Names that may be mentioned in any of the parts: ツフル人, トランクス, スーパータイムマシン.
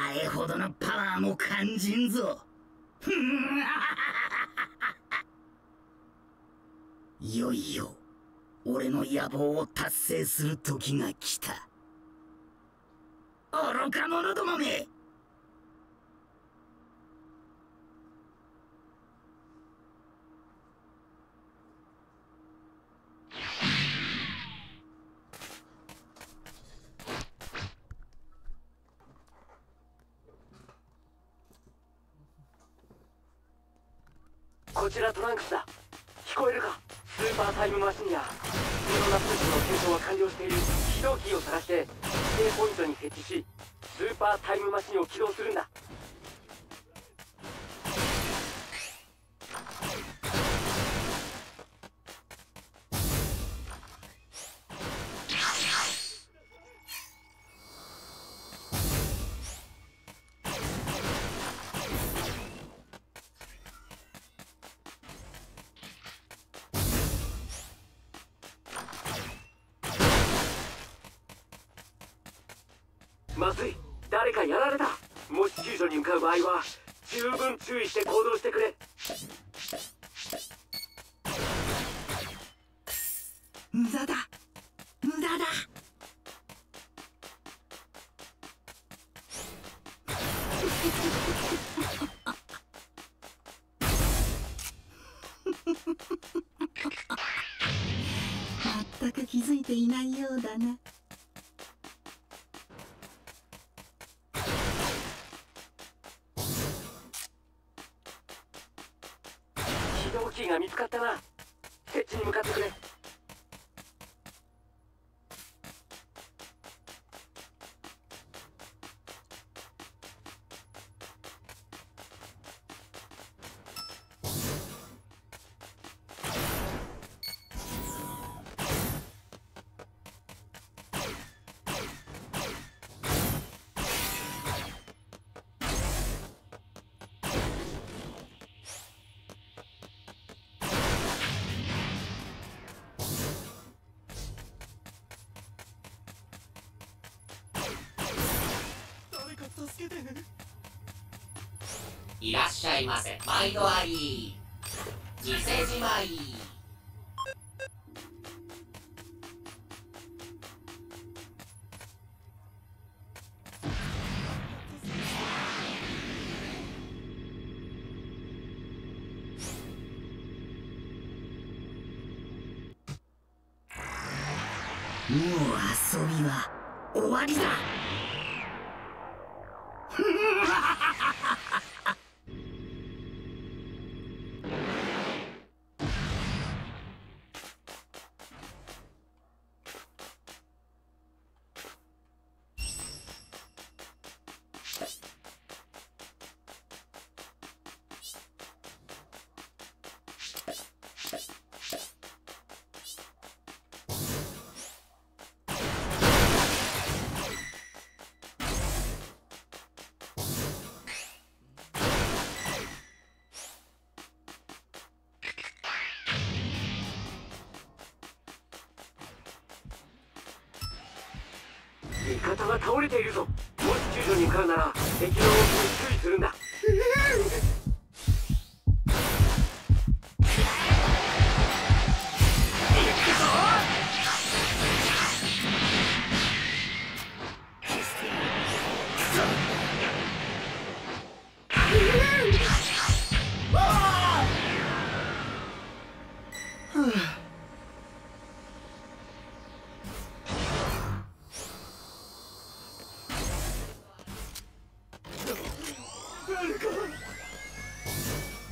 ハエほどのパワーも肝心ぞ。いよいよ俺の野望を達成する時が来た。愚か者どもめ！こちらトランクスだ。聞こえるか？スーパータイムマシンやいろんな数値の検証は完了している。起動キーを探して指定ポイントに設置し、スーパータイムマシンを起動するんだ。まずい、誰かやられた。もし救助に向かう場合は十分注意して行動してくれ。無駄だ、無駄だ。全く気づいていないようだな。キーが見つかったな。設置に向かってくれ。いらっしゃいませ。毎度あり。偽じまい。もう遊びは終わりだ。味方が倒れているぞ。もし救助に向かうなら敵の動きに注意するんだ。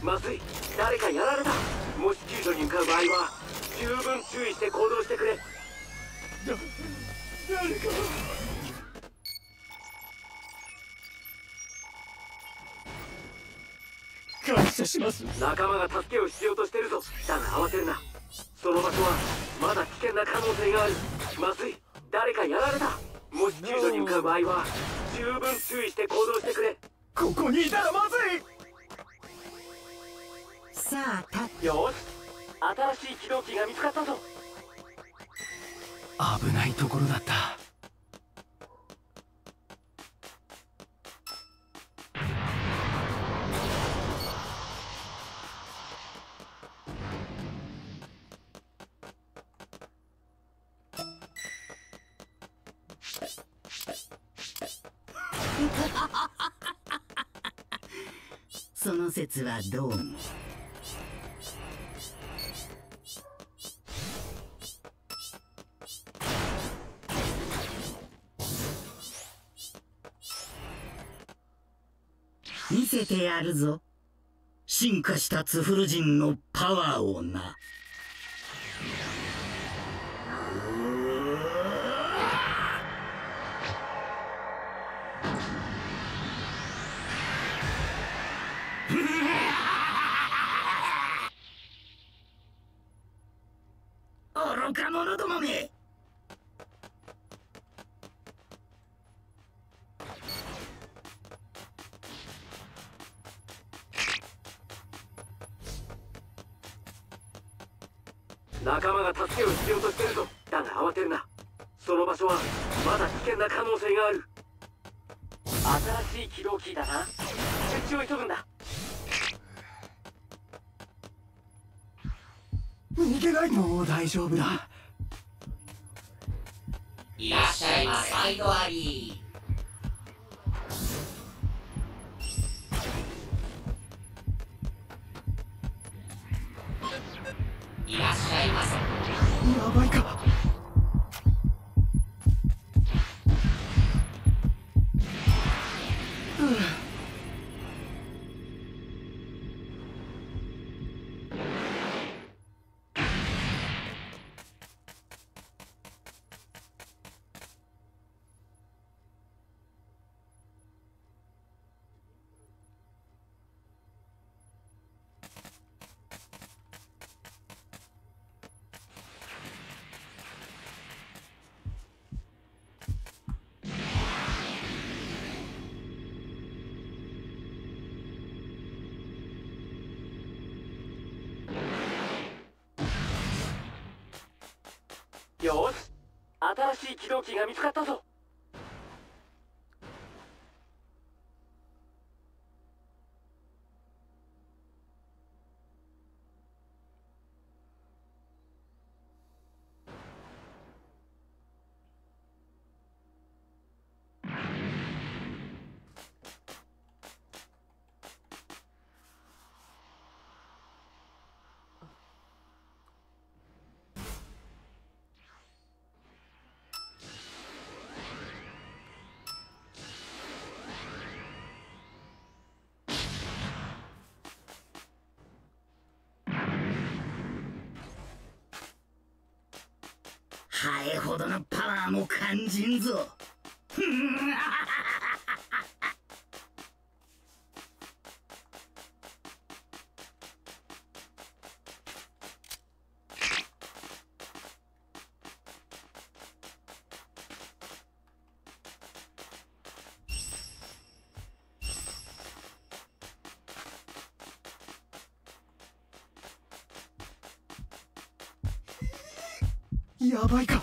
まずい、誰かやられた。もし救助に向かう場合は十分注意して行動してくれ。誰か感謝します。仲間が助けを必要としてるぞ。だが慌てるな。その場所はまだ危険な可能性がある。まずい、誰かやられた。もし救助に向かう場合は十分注意して行動してくれ。ここにいたらまずい。さあ、よし、新しい起動機が見つかったぞ。危ないところだった。の説はどうも。見せてやるぞ、進化したツフル人のパワーをな。愚か者どもめ、仲間が助けを必要としてるぞ。だが慌てるな、その場所はまだ危険な可能性がある。新しい起動キーだな、設置を急ぐんだ。逃げない。もう大丈夫だ。いらっしゃいませ、サイドアリー。いらっしゃいませ。やばいか。よし、新しい起動機が見つかったぞ。ハエほどのパワーも感じんぞ。やばいか。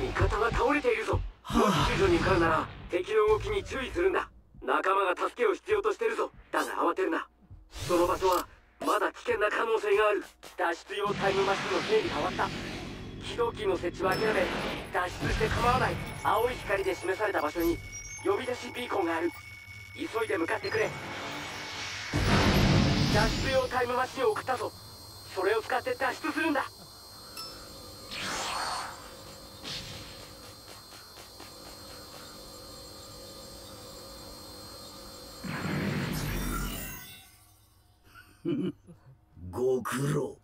味方が倒れているぞ。もし救助に向かうなら敵の動きに注意するんだ。仲間が助けを必要としてるぞ。だが慌てるな、その場所はまだ危険な可能性がある。脱出用タイムマシンの整備変わった。起動機の設置は諦め、脱出して構わない。青い光で示された場所に呼び出しビーコンがある。急いで向かってくれ。脱出用タイムマシンを送ったぞ。それを使って脱出するんだ。ご苦労。